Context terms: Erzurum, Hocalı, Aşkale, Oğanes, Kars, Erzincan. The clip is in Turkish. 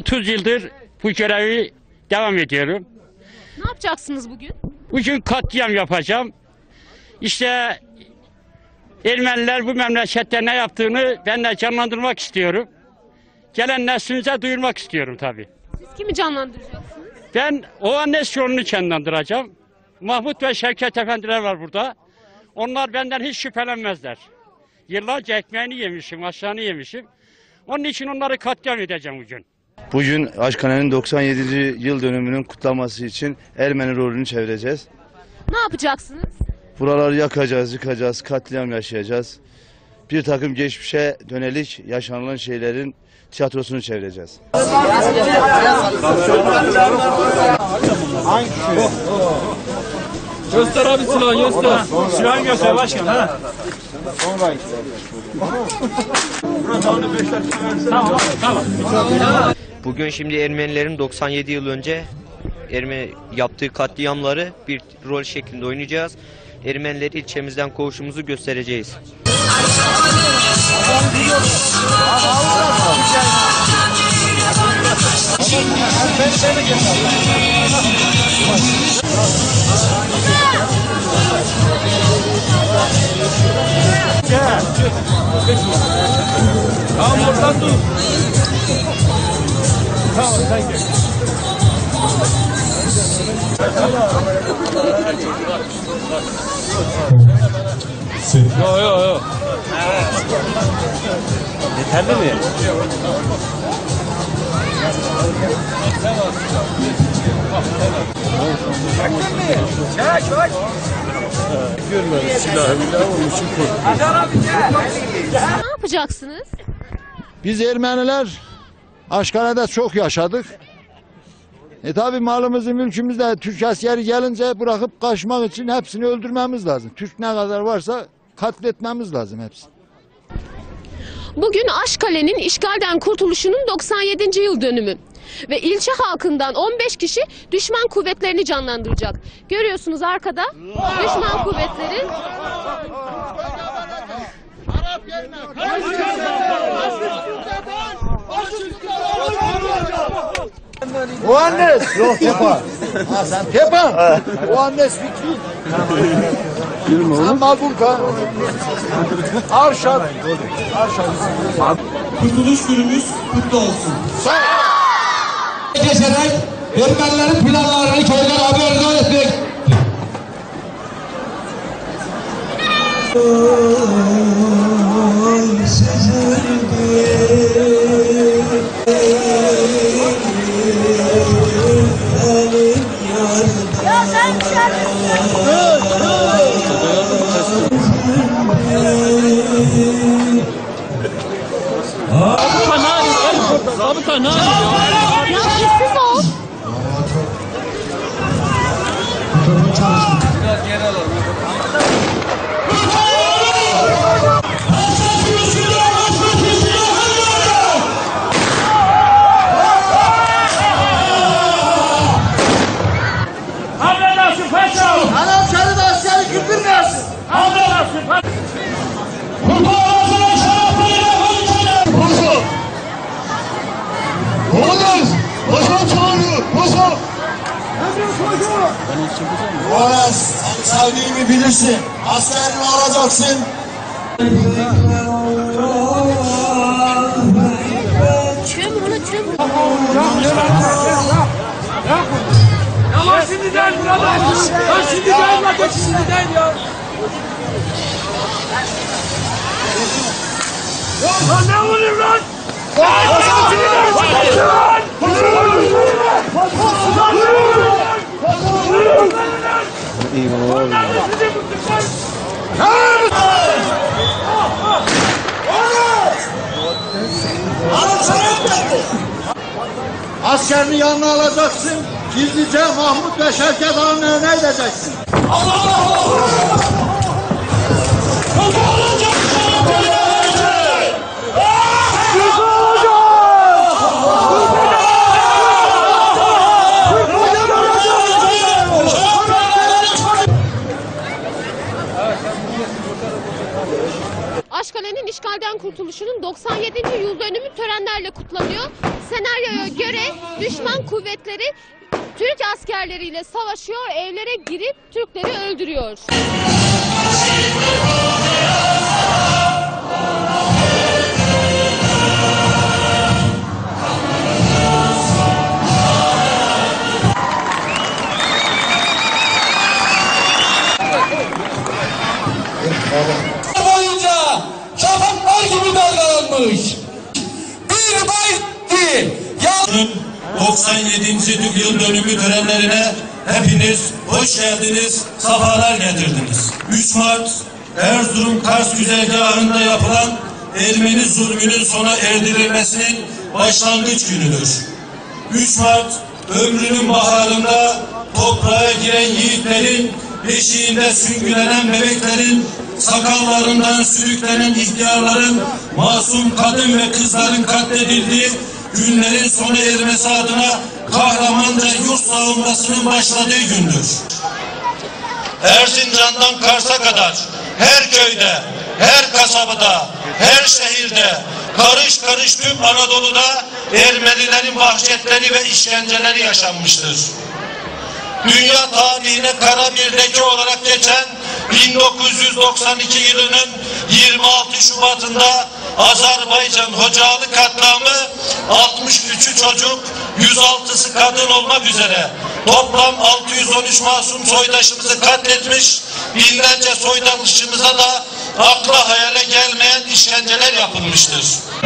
30 yıldır bu görevi devam ediyorum. Ne yapacaksınız bugün? Bugün katliam yapacağım. İşte Ermeniler bu memlekette ne yaptığını ben de canlandırmak istiyorum. Gelen neslimize duyurmak istiyorum tabii. Siz kimi canlandıracaksınız? Ben Oğanes yolunu canlandıracağım. Mahmut ve Şevket efendiler var burada. Onlar benden hiç şüphelenmezler. Yıllarca ekmeğini yemişim, aşağını yemişim. Onun için onları katliam edeceğim bugün. Bugün Aşkale'nin 97. yıl dönümünün kutlaması için Ermeni rolünü çevireceğiz. Ne yapacaksınız? Buraları yakacağız, yıkacağız, katliam yaşayacağız. Bir takım geçmişe dönelik yaşanılan şeylerin tiyatrosunu çevireceğiz. Göster abi silahı, göster. Silahı göster başkan ha. Tamam. Bugün şimdi Ermenilerin 97 yıl önce Ermeni yaptığı katliamları bir rol şeklinde oynayacağız. Ermenileri ilçemizden kovuşumuzu göstereceğiz. Tamam oradan dur. Tamam sen gel. Yo. Yeterli mi? Ne yapacaksınız? Biz Ermeniler Aşkale'de çok yaşadık. Tabi malımızı, mülkümüzde Türk askeri gelince bırakıp kaçmak için hepsini öldürmemiz lazım. Türk ne kadar varsa katletmemiz lazım hepsini. Bugün Aşkale'nin işgalden kurtuluşunun 97. yıl dönümü ve ilçe halkından 15 kişi düşman kuvvetlerini canlandıracak. Görüyorsunuz arkada düşman kuvvetleri. Oğanes! Yok Tepa. Ha sen Tepa! Oğanes Fikri. Sen Malburka. Arşan. Kurtuluş günümüz kutlu olsun. Sağ ol! Geçerek Ermenilerin planlarını köyden haberdar etmek. Oğanes, sevdiğimi bilirsin. Askerini alacaksın. Çöm. Ama şimdi değil burada. Ya şimdi değil bak, şimdi değil ya. Ya ne oluyor lan? Askerini yanına alacaksın, gizlice Mahmut ve Şevket Ağa'nın önüne gideceksin. Aşkale'nin işgalden kurtuluşunun 97. yıl dönümü törenlerle kutlanıyor. Sena senaryoya göre düşman kuvvetleri Türk askerleriyle savaşıyor, evlere girip Türkleri öldürüyor. Boyunca şafaklar gibi dalgalanmış. Bir bayt değil. 97. Türk Yıl Dönümü törenlerine hepiniz hoş geldiniz, safalar getirdiniz. 3 Mart Erzurum Kars güzergahında yapılan Ermeni zulmünün sona erdirilmesinin başlangıç günüdür. 3 Mart ömrünün baharında toprağa giren yiğitlerin, beşiğinde süngülenen bebeklerin, sakallarından sürüklenen ihtiyarların, masum kadın ve kızların katledildiği günlerin sona ermesi adına kahramanca yurt savunmasının başladığı gündür. Erzincan'dan Kars'a kadar her köyde, her kasabada, her şehirde, karış karış tüm Anadolu'da Ermenilerin vahşetleri ve işkenceleri yaşanmıştır. Dünya tarihine kara bir leke olarak geçen 1992 yılının 26 Şubat'ında Azerbaycan Hocalı katliamı 63'ü çocuk, 106'sı kadın olmak üzere toplam 613 masum soydaşımızı katletmiş, binlerce soydaşımıza da akla hayale gelmeyen işkenceler yapılmıştır.